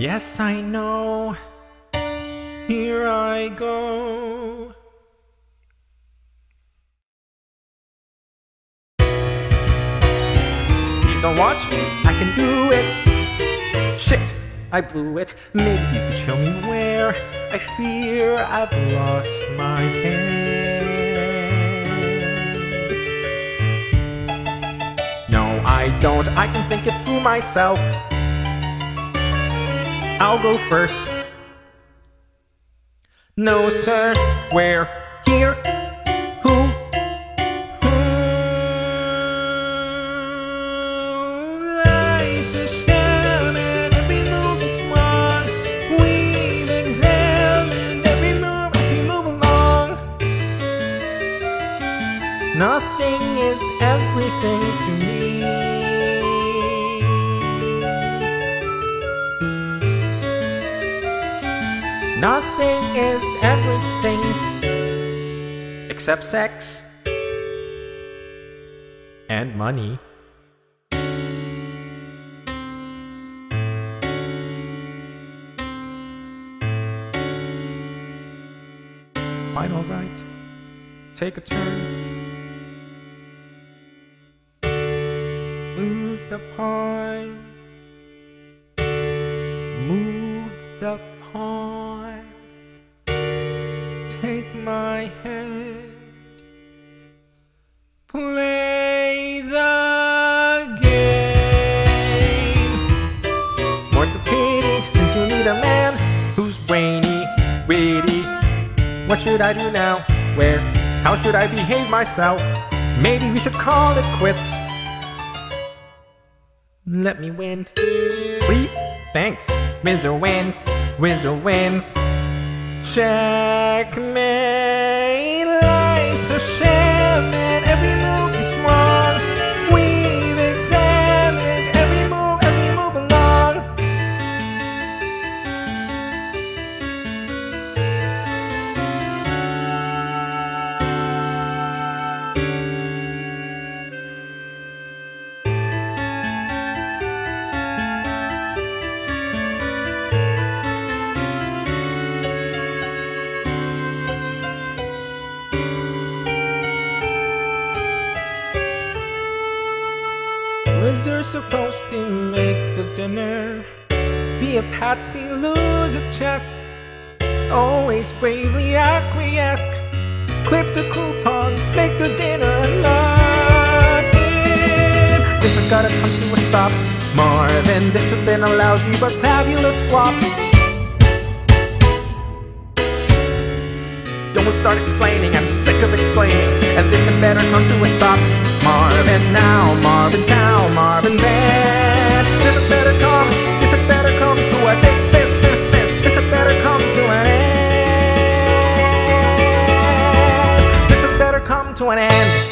Yes, I know. Here I go. Please don't watch me. I can do it. Shit, I blew it. Maybe you could show me where. I fear I've lost my head. No, I don't. I can think it through myself. I'll go first. No, sir. Where? Here? Who? Life's a sham and every move is wrong. We've examined every move as we move along. Nothing is everything to me. Nothing is everything except sex and money. Quite all right. Take a turn. Move the pine. Move the pine. Take my hand, play the game. More's the pity, since you need a man who's brainy, witty. What should I do now? Where? How should I behave myself? Maybe we should call it quits. Let me win, please? Thanks. Whizzer wins, Whizzer wins. Checkmate. Life's a sham and every move is wrong. We've examined every move as we move along. Whizzer's supposed to make the dinner, be a patsy, lose at chess, always bravely acquiesce, clip the coupons, make the dinner not in. This has gotta come to a stop, Marvin. This has been a lousy but fabulous swap. Don't start explaining, I'm sick of explaining, and this had better come to a stop. Marvin now, Marvin now, Marvin then. This had better come to a this had better come to an end. This had better come to an end.